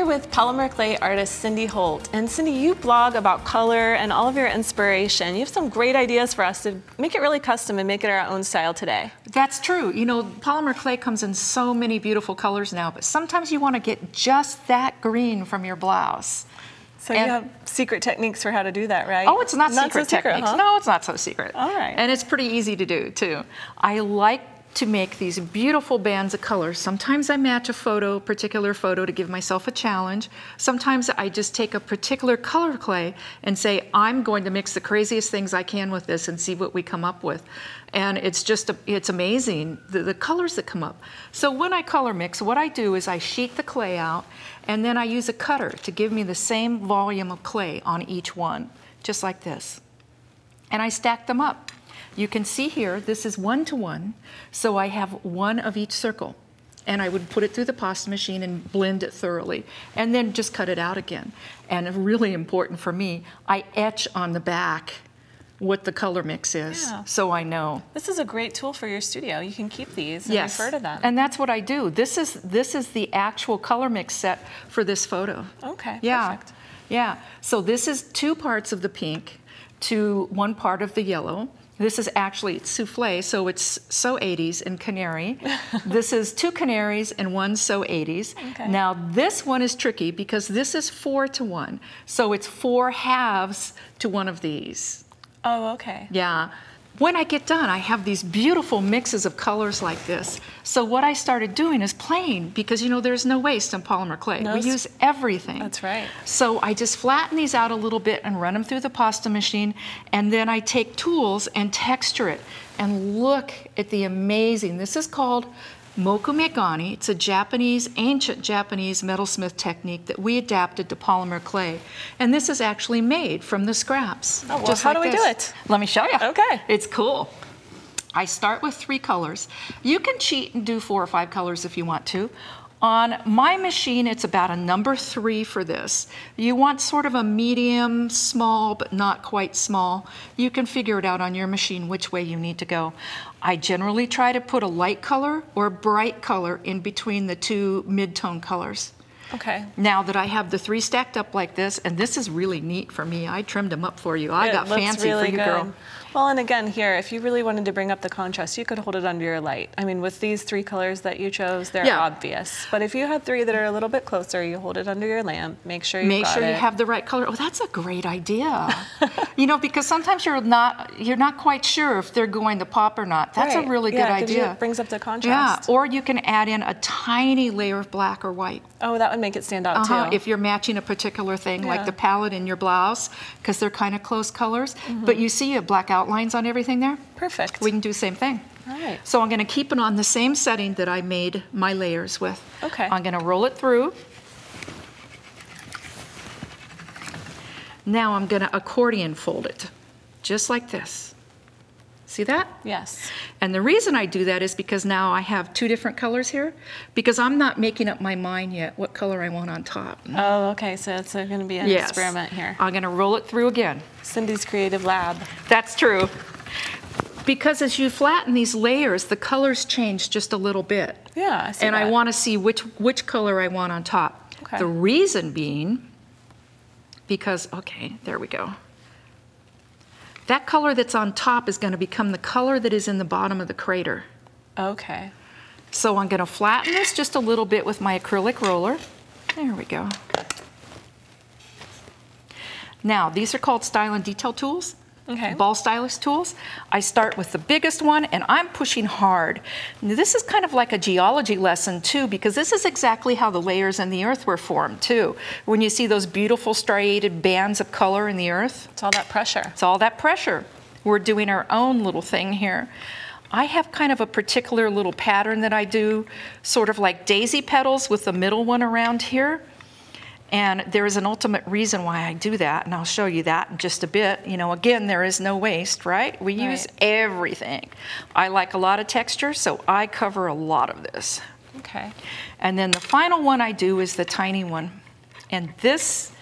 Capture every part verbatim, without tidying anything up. here with polymer clay artist Syndee Holt. And Syndee, you blog about color and all of your inspiration. You have some great ideas for us to make it really custom and make it our own style today. That's true. You know, polymer clay comes in so many beautiful colors now, but sometimes you want to get just that green from your blouse. So and you have secret techniques for how to do that, right? Oh, it's not, not secret so techniques. Secret, huh? No, it's not so secret. All right. And it's pretty easy to do, too. I like to make these beautiful bands of color. Sometimes I match a photo, particular photo, to give myself a challenge. Sometimes I just take a particular color clay and say, I'm going to mix the craziest things I can with this and see what we come up with. And it's just, a, it's amazing, the, the colors that come up. So when I color mix, what I do is I sheet the clay out, and then I use a cutter to give me the same volume of clay on each one, just like this. And I stack them up. You can see here, this is one-to-one, so I have one of each circle. And I would put it through the pasta machine and blend it thoroughly, and then just cut it out again. And really important for me, I etch on the back what the color mix is, yeah. So I know. This is a great tool for your studio. You can keep these and yes. refer to them. And that's what I do. This is, this is the actual color mix set for this photo. Okay, yeah. Perfect. Yeah, so this is two parts of the pink to one part of the yellow. This is actually soufflé, so it's so eighties and canary. This is two canaries and one so eighties. Okay. Now this one is tricky because this is four to one. So it's four halves to one of these. Oh, okay. Yeah. When I get done, I have these beautiful mixes of colors like this. So what I started doing is playing, because you know there's no waste in polymer clay. No, we use everything. That's right. So I just flatten these out a little bit and run them through the pasta machine, and then I take tools and texture it. And look at the amazing, this is called Mokume gane. It's a Japanese, ancient Japanese metalsmith technique that we adapted to polymer clay. And this is actually made from the scraps. Oh, well, just how like do we this. do it? Let me show you. Okay. It's cool. I start with three colors. You can cheat and do four or five colors if you want to. On my machine, it's about a number three for this. You want sort of a medium, small, but not quite small. You can figure it out on your machine which way you need to go. I generally try to put a light color or a bright color in between the two mid-tone colors. Okay. Now that I have the three stacked up like this, and this is really neat for me. I trimmed them up for you. I it got fancy really for you, good. girl. Well, and again here, if you really wanted to bring up the contrast, you could hold it under your light. I mean, with these three colors that you chose, they're yeah. obvious. But if you have three that are a little bit closer, you hold it under your lamp, make sure you Make got sure it. you have the right color. Oh, that's a great idea. You know, because sometimes you're not you're not quite sure if they're going to pop or not. That's right. a really yeah, good it idea. You, it brings up the contrast. Yeah, or you can add in a tiny layer of black or white. Oh, that would make it stand out uh-huh. too. If you're matching a particular thing, yeah. like the palette in your blouse, because they're kind of close colors, mm-hmm. but you see a black outlines on everything there. Perfect. We can do the same thing. All right. So I'm going to keep it on the same setting that I made my layers with. Okay. I'm going to roll it through. Now I'm going to accordion fold it, just like this. See that? Yes. And the reason I do that is because now I have two different colors here, because I'm not making up my mind yet what color I want on top. Oh, okay. So it's going to be an yes. experiment here. I'm going to roll it through again. Syndee's creative lab. That's true. Because as you flatten these layers, the colors change just a little bit. Yeah, I see And that. I want to see which, which color I want on top. Okay. The reason being because, okay, there we go. That color that's on top is going to become the color that is in the bottom of the crater. Okay. So I'm going to flatten this just a little bit with my acrylic roller. There we go. Now, these are called style and detail tools. Okay. Ball stylus tools. I start with the biggest one, and I'm pushing hard. Now, this is kind of like a geology lesson, too, because this is exactly how the layers in the earth were formed, too. When you see those beautiful striated bands of color in the earth. It's all that pressure. It's all that pressure. We're doing our own little thing here. I have kind of a particular little pattern that I do, sort of like daisy petals with the middle one around here. And there is an ultimate reason why I do that, and I'll show you that in just a bit. You know, again, there is no waste, right? We use right. everything. I like a lot of texture, so I cover a lot of this. Okay. And then the final one I do is the tiny one. And this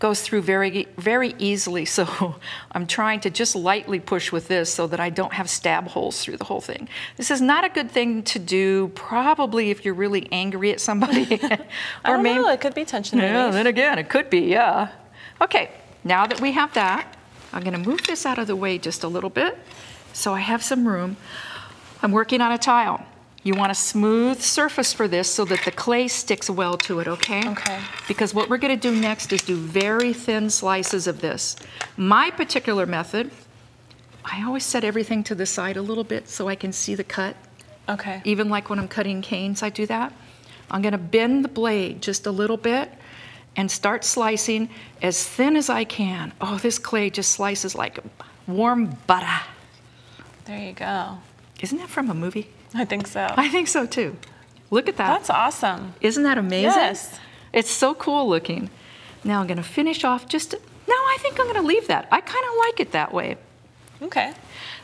goes through very, very easily. So I'm trying to just lightly push with this so that I don't have stab holes through the whole thing. This is not a good thing to do, probably if you're really angry at somebody. or I don't maybe, know, it could be tension relief. Yeah, then again, it could be, yeah. Okay, now that we have that, I'm gonna move this out of the way just a little bit so I have some room. I'm working on a tile. You want a smooth surface for this so that the clay sticks well to it, okay? Okay. Because what we're gonna do next is do very thin slices of this. My particular method, I always set everything to the side a little bit so I can see the cut. Okay. Even like when I'm cutting canes, I do that. I'm gonna bend the blade just a little bit and start slicing as thin as I can. Oh, this clay just slices like warm butter. There you go. Isn't that from a movie? I think so. I think so too. Look at that. That's awesome. Isn't that amazing? Yes. It's so cool looking. Now I'm gonna finish off just, to, no, I think I'm gonna leave that. I kinda like it that way. Okay.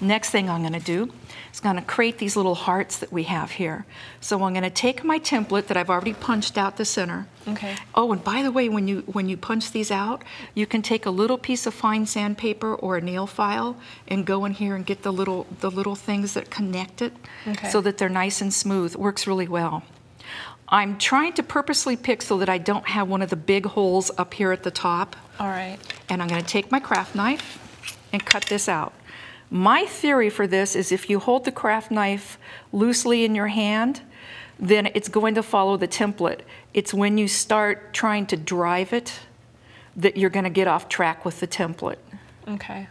Next thing I'm gonna do is gonna create these little hearts that we have here. So I'm gonna take my template that I've already punched out the center. Okay. Oh, and by the way, when you, when you punch these out, you can take a little piece of fine sandpaper or a nail file and go in here and get the little, the little things that connect it, okay, so that they're nice and smooth. Works really well. I'm trying to purposely pick so that I don't have one of the big holes up here at the top. All right. And I'm gonna take my craft knife and cut this out. My theory for this is if you hold the craft knife loosely in your hand, then it's going to follow the template. It's when you start trying to drive it that you're going to get off track with the template. Okay.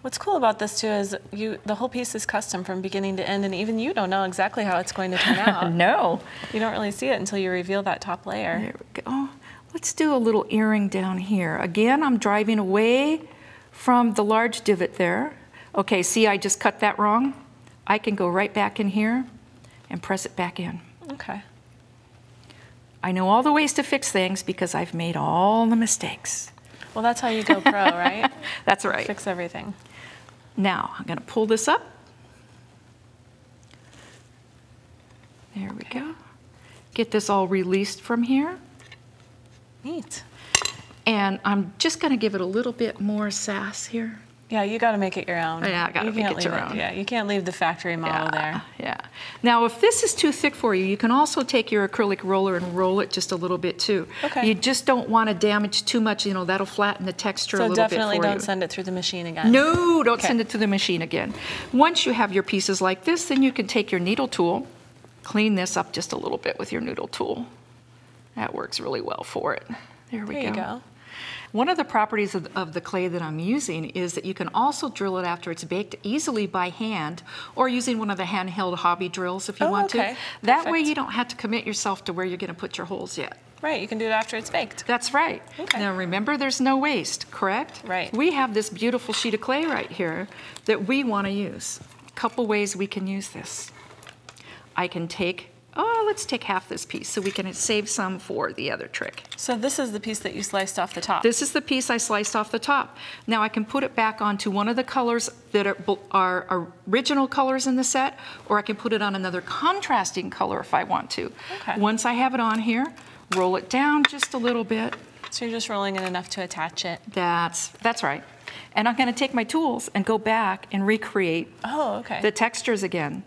What's cool about this too is you the whole piece is custom from beginning to end, and even you don't know exactly how it's going to turn out. No. You don't really see it until you reveal that top layer. There we go. Let's do a little earring down here. Again, I'm driving away from the large divot there. Okay, see, I just cut that wrong. I can go right back in here and press it back in. Okay. I know all the ways to fix things because I've made all the mistakes. Well, that's how you go pro, right? That's right. Fix everything. Now, I'm gonna pull this up. There we go. Get this all released from here. Neat. And I'm just gonna give it a little bit more sass here. Yeah, you got to make it your own. Yeah, I got to make it your own. Yeah, you can't leave the factory model there. Yeah. Now, if this is too thick for you, you can also take your acrylic roller and roll it just a little bit too. Okay. You just don't want to damage too much. You know, that'll flatten the texture a little bit for you. So definitely don't send it through the machine again. No, don't send it through the machine again. Once you have your pieces like this, then you can take your needle tool, clean this up just a little bit with your needle tool. That works really well for it. There we go. There you go. One of the properties of, of the clay that I'm using is that you can also drill it after it's baked easily by hand or using one of the handheld hobby drills if you oh, want okay. to. That Perfect. way you don't have to commit yourself to where you're going to put your holes yet. Right, you can do it after it's baked. That's right. Okay. Now remember, there's no waste, correct? Right. We have this beautiful sheet of clay right here that we want to use. A couple ways we can use this. I can take Oh, let's take half this piece so we can save some for the other trick. So this is the piece that you sliced off the top? This is the piece I sliced off the top. Now I can put it back onto one of the colors that are, are original colors in the set, or I can put it on another contrasting color if I want to. Okay. Once I have it on here, roll it down just a little bit. So you're just rolling it enough to attach it? That's, that's right. And I'm gonna take my tools and go back and recreate oh, okay. the textures again.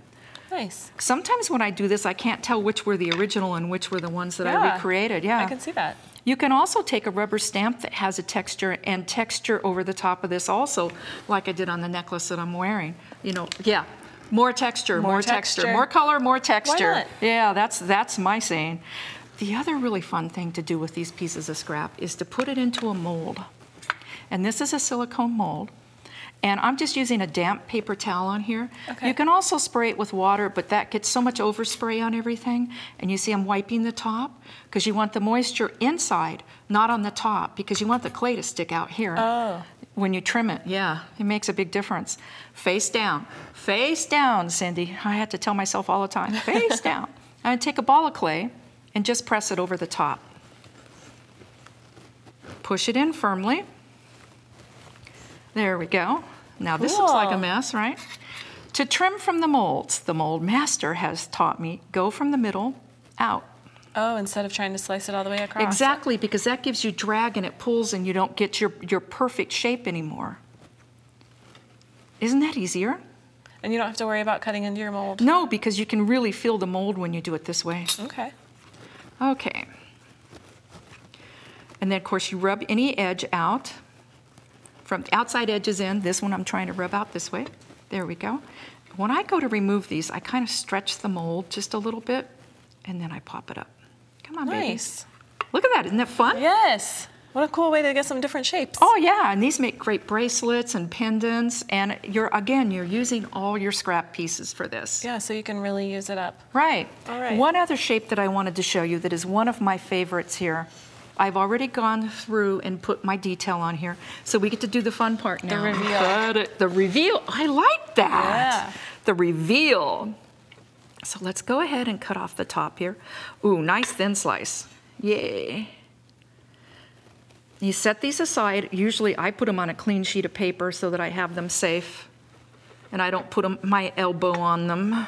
Nice. Sometimes when I do this, I can't tell which were the original and which were the ones that yeah, I recreated. Yeah, I can see that. You can also take a rubber stamp that has a texture and texture over the top of this also, like I did on the necklace that I'm wearing. You know, yeah, more texture, more, more texture. texture, more color, more texture. Why not? Yeah, that's, that's my saying. The other really fun thing to do with these pieces of scrap is to put it into a mold. And this is a silicone mold. And I'm just using a damp paper towel on here. Okay. You can also spray it with water, but that gets so much overspray on everything. And you see I'm wiping the top because you want the moisture inside, not on the top, because you want the clay to stick out here oh. when you trim it. Yeah, it makes a big difference. Face down, face down, Cindy. I had to tell myself all the time, face down. I'm gonna take a ball of clay and just press it over the top. Push it in firmly. There we go. Now cool. This looks like a mess, right? To trim from the molds, the mold master has taught me, go from the middle out. Oh, instead of trying to slice it all the way across. Exactly, because that gives you drag and it pulls and you don't get your, your perfect shape anymore. Isn't that easier? And you don't have to worry about cutting into your mold? No, because you can really feel the mold when you do it this way. Okay. Okay. And then, of course, you rub any edge out. From the outside edges in. This one I'm trying to rub out this way. There we go. When I go to remove these, I kind of stretch the mold just a little bit, and then I pop it up. Come on, baby. Nice. Look at that. Isn't that fun? Yes. What a cool way to get some different shapes. Oh, yeah. And these make great bracelets and pendants. And you're, again, you're using all your scrap pieces for this. Yeah, so you can really use it up. Right. All right. One other shape that I wanted to show you that is one of my favorites here. I've already gone through and put my detail on here. So we get to do the fun part now. The reveal. The reveal. I like that. Yeah. The reveal. So let's go ahead and cut off the top here. Ooh, nice thin slice. Yay. You set these aside. Usually I put them on a clean sheet of paper so that I have them safe and I don't put them, my elbow on them.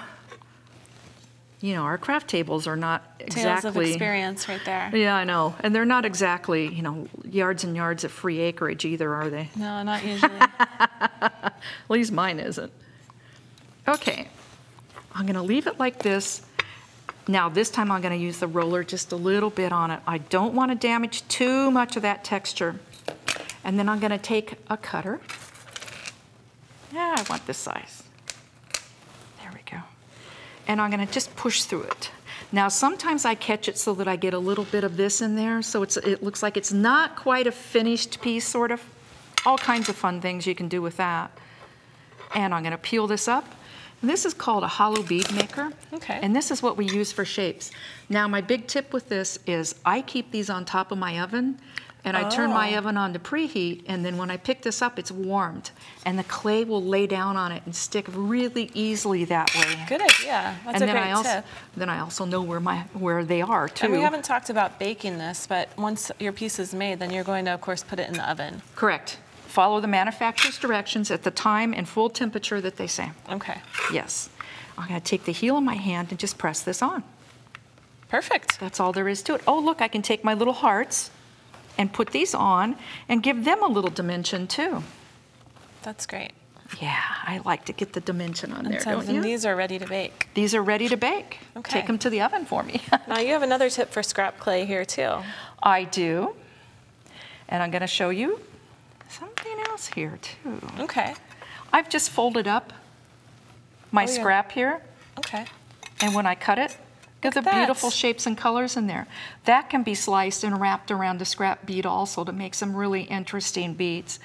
You know, our craft tables are not exactly... Tales of experience right there. Yeah, I know. And they're not exactly, you know, yards and yards of free acreage either, are they? No, not usually. At least mine isn't. Okay. I'm going to leave it like this. Now, this time I'm going to use the roller just a little bit on it. I don't want to damage too much of that texture. And then I'm going to take a cutter. Yeah, I want this size. And I'm going to just push through it. Now, sometimes I catch it so that I get a little bit of this in there, so it's, it looks like it's not quite a finished piece, sort of. All kinds of fun things you can do with that. And I'm going to peel this up. And this is called a hollow bead maker. Okay. And this is what we use for shapes. Now, my big tip with this is I keep these on top of my oven, and I oh. turn my oven on to preheat, and then when I pick this up, it's warmed. And the clay will lay down on it and stick really easily that way. Good idea. That's and a then great I also, tip. Then I also know where my where they are, too. And we haven't talked about baking this, but once your piece is made, then you're going to, of course, put it in the oven. Correct. Follow the manufacturer's directions at the time and full temperature that they say. Okay. Yes. I'm going to take the heel of my hand and just press this on. Perfect. That's all there is to it. Oh, look, I can take my little hearts and put these on and give them a little dimension too. That's great. Yeah, I like to get the dimension on there, don't you? And these are ready to bake. These are ready to bake. Okay. Take them to the oven for me. Now you have another tip for scrap clay here too. I do. And I'm gonna show you something else here too. Okay. I've just folded up my oh, yeah. scrap here. Okay. And when I cut it, Look at the beautiful shapes and colors in there. That can be sliced and wrapped around a scrap bead also to make some really interesting beads.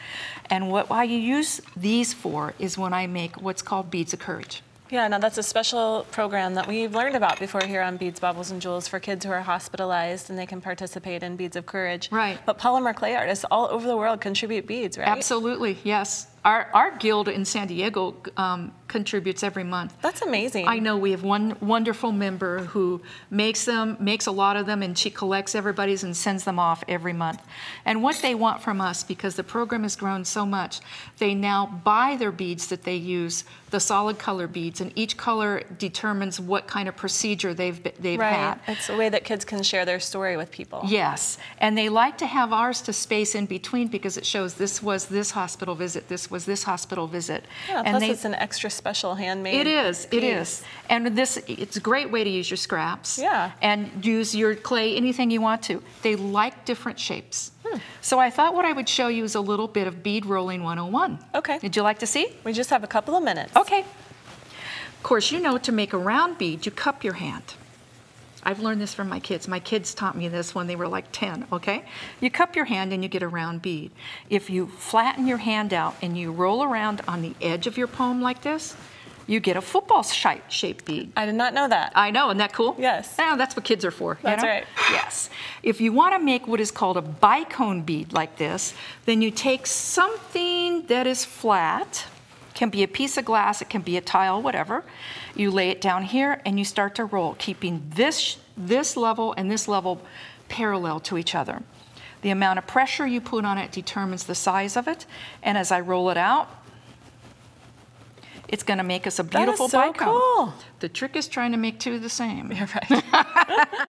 And what I use these for is when I make what's called Beads of Courage. Yeah, now that's a special program that we've learned about before here on Beads, Baubles, and Jewels for kids who are hospitalized and they can participate in Beads of Courage. Right. But polymer clay artists all over the world contribute beads, right? Absolutely, yes. Our, our guild in San Diego um, contributes every month. That's amazing. I know we have one wonderful member who makes them, makes a lot of them, and she collects everybody's and sends them off every month. And what they want from us, because the program has grown so much, they now buy their beads that they use, the solid color beads, and each color determines what kind of procedure they've they've right. had. It's a way that kids can share their story with people. Yes, and they like to have ours to space in between because it shows this was this hospital visit, this was this hospital visit. Yeah, and plus they, it's an extra special handmade It is, piece. It is. And this, it's a great way to use your scraps. Yeah. And use your clay, anything you want to. They like different shapes. Hmm. So I thought what I would show you is a little bit of bead rolling one oh one. Okay. Would you like to see? We just have a couple of minutes. Okay. Of course, you know, to make a round bead, you cup your hand. I've learned this from my kids. My kids taught me this when they were like ten, okay? You cup your hand and you get a round bead. If you flatten your hand out and you roll around on the edge of your palm like this, you get a football shaped bead. I did not know that. I know, isn't that cool? Yes. Oh, that's what kids are for. That's you know? right. Yes. If you want to make what is called a bicone bead like this, then you take something that is flat, can be a piece of glass, it can be a tile, whatever. You lay it down here and you start to roll, keeping this, this level and this level parallel to each other. The amount of pressure you put on it determines the size of it. And as I roll it out, it's gonna make us a beautiful bicone. That is so cool. The trick is trying to make two the same. You're right.